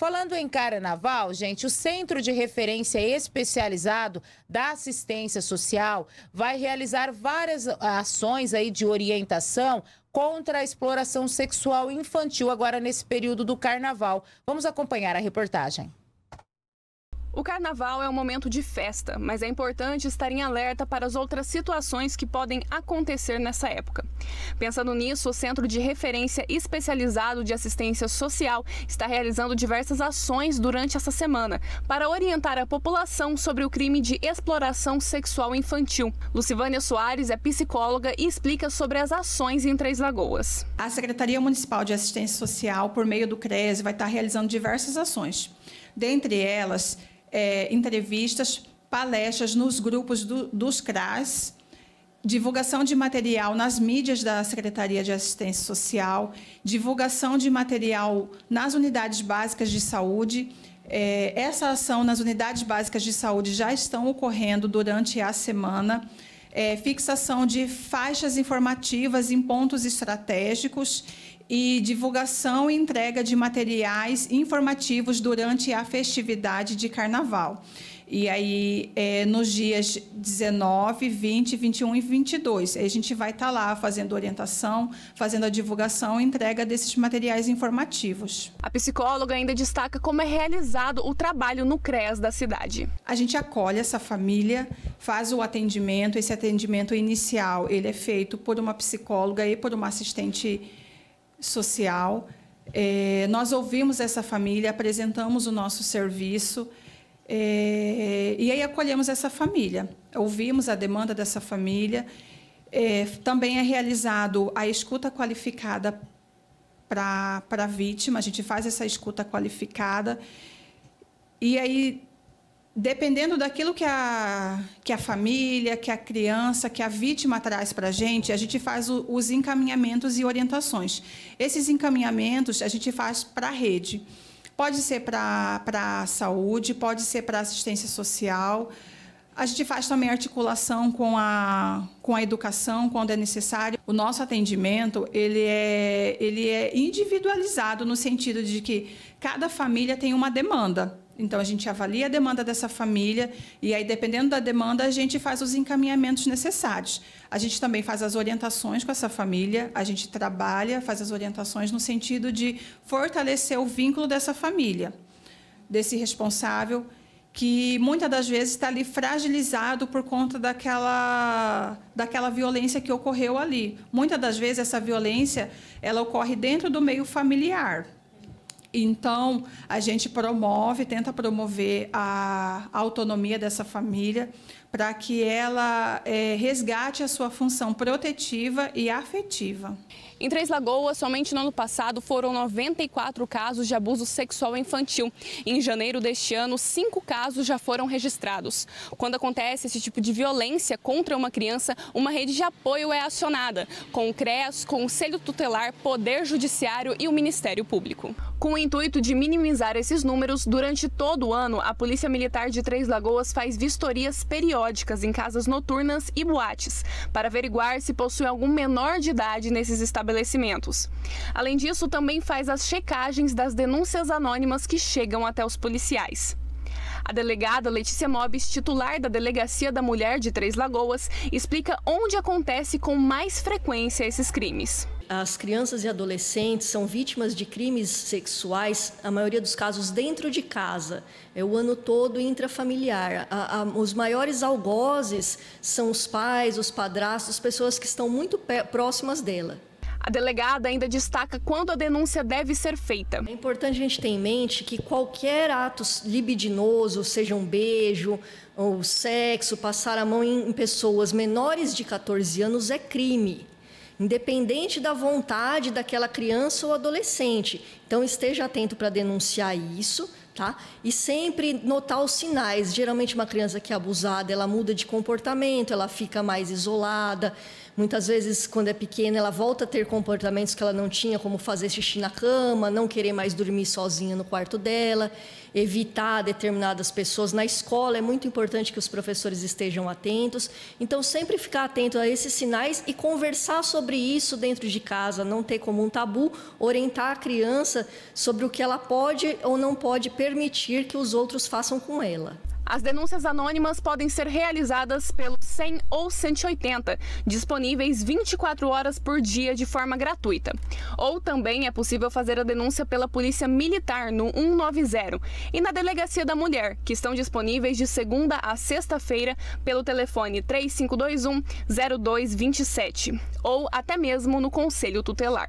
Falando em carnaval, gente, o Centro de Referência Especializado da Assistência Social vai realizar várias ações aí de orientação contra a exploração sexual infantil agora nesse período do carnaval. Vamos acompanhar a reportagem. O carnaval é um momento de festa, mas é importante estar em alerta para as outras situações que podem acontecer nessa época. Pensando nisso, o Centro de Referência Especializado de Assistência Social está realizando diversas ações durante essa semana para orientar a população sobre o crime de exploração sexual infantil. Lucivânia Soares é psicóloga e explica sobre as ações em Três Lagoas. A Secretaria Municipal de Assistência Social, por meio do CREAS, vai estar realizando diversas ações. Dentre elas, entrevistas, palestras nos grupos dos CRAS, divulgação de material nas mídias da Secretaria de Assistência Social, divulgação de material nas unidades básicas de saúde. Essa ação nas unidades básicas de saúde já estão ocorrendo durante a semana. Fixação de faixas informativas em pontos estratégicos e divulgação e entrega de materiais informativos durante a festividade de carnaval. E aí, nos dias 19, 20, 21 e 22, a gente vai estar lá fazendo orientação, fazendo a divulgação e entrega desses materiais informativos. A psicóloga ainda destaca como é realizado o trabalho no CREAS da cidade. A gente acolhe essa família, faz o atendimento. Esse atendimento inicial, ele é feito por uma psicóloga e por uma assistente social. Nós ouvimos essa família, apresentamos o nosso serviço. E aí acolhemos essa família, ouvimos a demanda dessa família. Também é realizado a escuta qualificada para a vítima, a gente faz essa escuta qualificada. E aí, dependendo daquilo que a família, que a criança, que a vítima traz para a gente faz os encaminhamentos e orientações. Esses encaminhamentos a gente faz para a rede. Pode ser para a saúde, pode ser para a assistência social. A gente faz também articulação com a educação, quando é necessário. O nosso atendimento ele é individualizado, no sentido de que cada família tem uma demanda. Então, a gente avalia a demanda dessa família e aí, dependendo da demanda, a gente faz os encaminhamentos necessários. A gente também faz as orientações com essa família, a gente trabalha, faz as orientações no sentido de fortalecer o vínculo dessa família, desse responsável, que muitas das vezes está ali fragilizado por conta daquela violência que ocorreu ali. Muitas das vezes essa violência ela ocorre dentro do meio familiar. Então, a gente promove, tenta promover a autonomia dessa família para que ela resgate a sua função protetiva e afetiva. Em Três Lagoas, somente no ano passado, foram 94 casos de abuso sexual infantil. Em janeiro deste ano, 5 casos já foram registrados. Quando acontece esse tipo de violência contra uma criança, uma rede de apoio é acionada, com o CREAS, Conselho Tutelar, Poder Judiciário e o Ministério Público. Com o intuito de minimizar esses números, durante todo o ano, a Polícia Militar de Três Lagoas faz vistorias periódicas em casas noturnas e boates, para averiguar se possui algum menor de idade nesses estabelecimentos. Além disso, também faz as checagens das denúncias anônimas que chegam até os policiais. A delegada Letícia Mobbs, titular da Delegacia da Mulher de Três Lagoas, explica onde acontece com mais frequência esses crimes. As crianças e adolescentes são vítimas de crimes sexuais, a maioria dos casos dentro de casa, o ano todo intrafamiliar. Os maiores algozes são os pais, os padrastos, pessoas que estão muito próximas dela. A delegada ainda destaca quando a denúncia deve ser feita. É importante a gente ter em mente que qualquer ato libidinoso, seja um beijo ou sexo, passar a mão em pessoas menores de 14 anos é crime, independente da vontade daquela criança ou adolescente. Então, esteja atento para denunciar isso, tá? E sempre notar os sinais. Geralmente, uma criança que é abusada, ela muda de comportamento, ela fica mais isolada, Muitas vezes, quando é pequena, ela volta a ter comportamentos que ela não tinha, como fazer xixi na cama, não querer mais dormir sozinha no quarto dela, evitar determinadas pessoas. Na escola, é muito importante que os professores estejam atentos. Então, sempre ficar atento a esses sinais e conversar sobre isso dentro de casa, não ter como um tabu, orientar a criança sobre o que ela pode ou não pode permitir que os outros façam com ela. As denúncias anônimas podem ser realizadas pelo 100 ou 180, disponíveis 24 horas por dia de forma gratuita. Ou também é possível fazer a denúncia pela Polícia Militar no 190 e na Delegacia da Mulher, que estão disponíveis de segunda a sexta-feira pelo telefone 3521-0227 ou até mesmo no Conselho Tutelar.